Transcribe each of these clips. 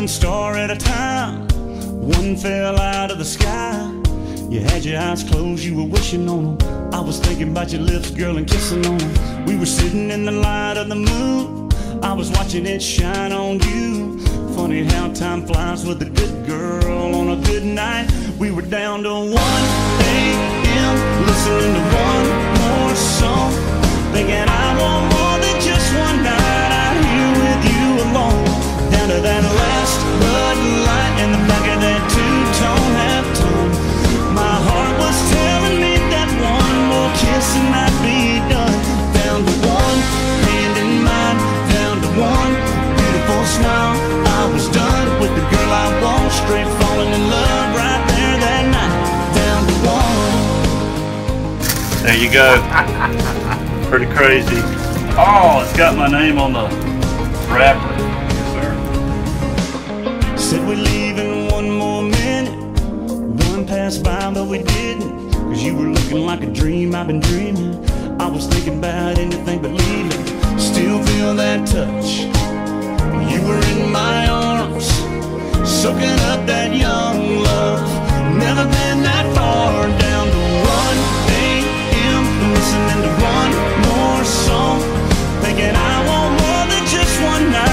One star at a time, one fell out of the sky. You had your eyes closed, you were wishing on them. I was thinking about your lips, girl, and kissing on them. We were sitting in the light of the moon, I was watching it shine on you. Funny how time flies with a good girl on a good night. We were down to 1 a.m. listening to one more song, thinking I want more than just one night out here with you alone. Down to that last Bud Light in the back of that two-tone halftone. My heart was telling me that one more kiss and I'd be done. Down to one hand in mine, down to one beautiful smile. I was done with the girl I want, straight falling in love right there that night. Down to one. There you go. Pretty crazy. Oh, it's got my name on the wrapper. Said we'd leave in one more minute. One passed by but we didn't, cause you were looking like a dream I've been dreaming. I was thinking about anything but leaving. Still feel that touch, you were in my arms, soaking up that young love. Never been that far. Down to 1 a.m. listening to one more song, thinking I want more than just one night.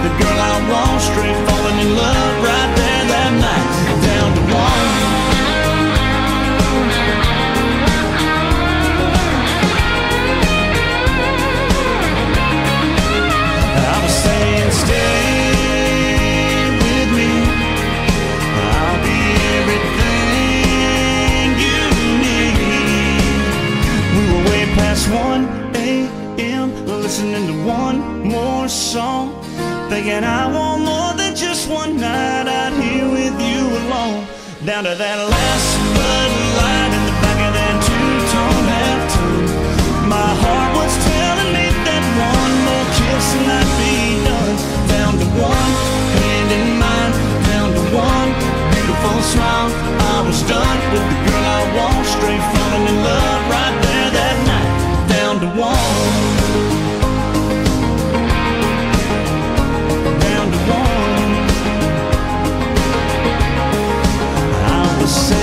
The girl I want, straight falling in love right there that night. Down to one. I was saying stay with me, I'll be everything you need. We were way past 1 a.m. listening to one more song, thinking I want more than just one night out here with you alone. Down to that last Bud Light in the back of that two-tone halftone. My heart was telling me that one more kiss and I'd be done. Down to one hand in mine, down to one beautiful smile. I was done with the girl I want, straight falling in love right there that night. Down to one. Say